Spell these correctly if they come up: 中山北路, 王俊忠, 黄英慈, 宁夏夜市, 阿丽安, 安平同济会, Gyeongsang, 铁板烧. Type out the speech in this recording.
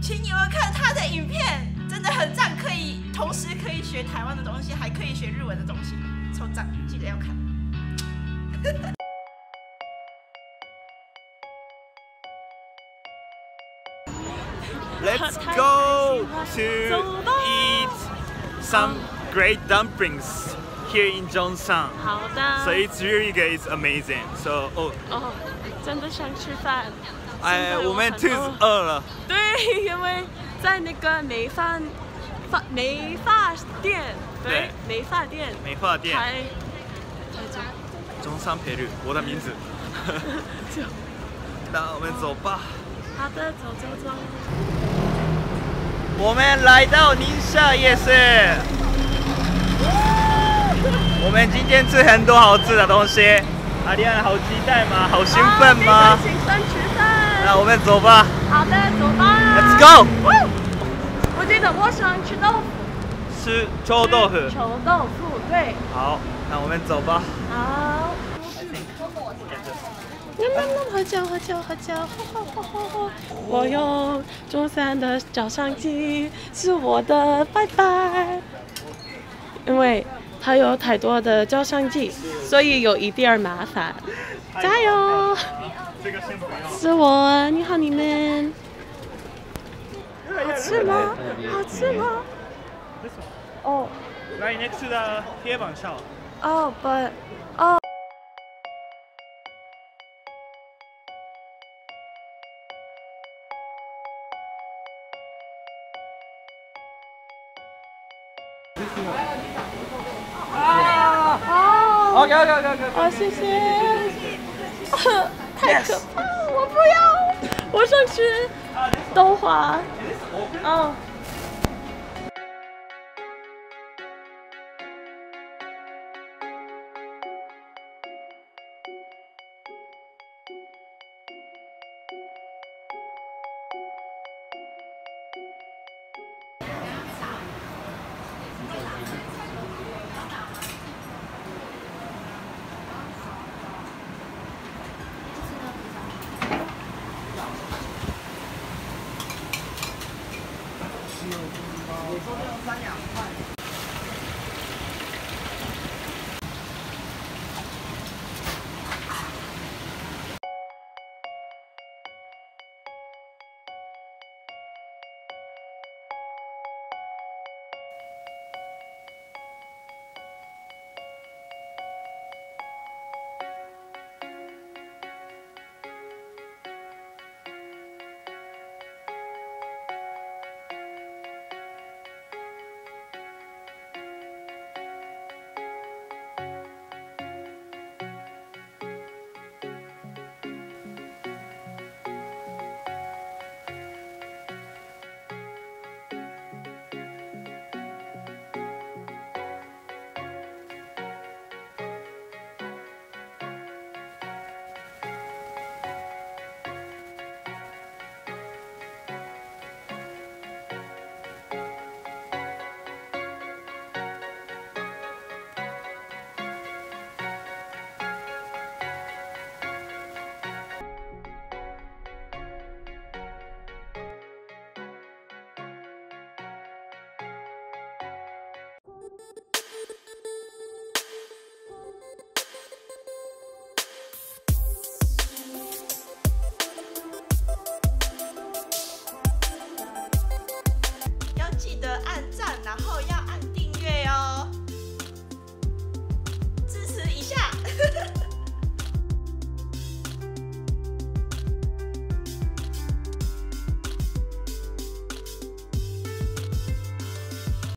请你们看他的影片，真的很赞，可以同时可以学台湾的东西，还可以学日文的东西，超赞，记得要看。Let's go to eat some great dumplings here in Gyeongsang. 好的。So it's really good, it's amazing. So oh, 真的想吃饭。 哎，我们肚子饿了。对，因为在那个美发店，对，美发店。中山北路，我的名字。那我们走吧。好的，走。我们来到宁夏夜市。我们今天吃很多好吃的东西。阿丽安，好期待吗？好兴奋吗？非常兴奋。 那我们走吧。好的，走吧。Let's go。我觉得我想吃豆腐。吃臭豆腐。臭豆腐，对。好，那我们走吧。好。喝酒。我用中山的照相机是我的拜拜，因为它有太多的照相机，所以有一点麻烦。加油！ 是我，你好，你们好吃吗？哦。Right next to the 铁板烧。Oh, but oh. 好，谢谢。 太可怕！我不要，我想吃豆花。哦。我说这个3两块。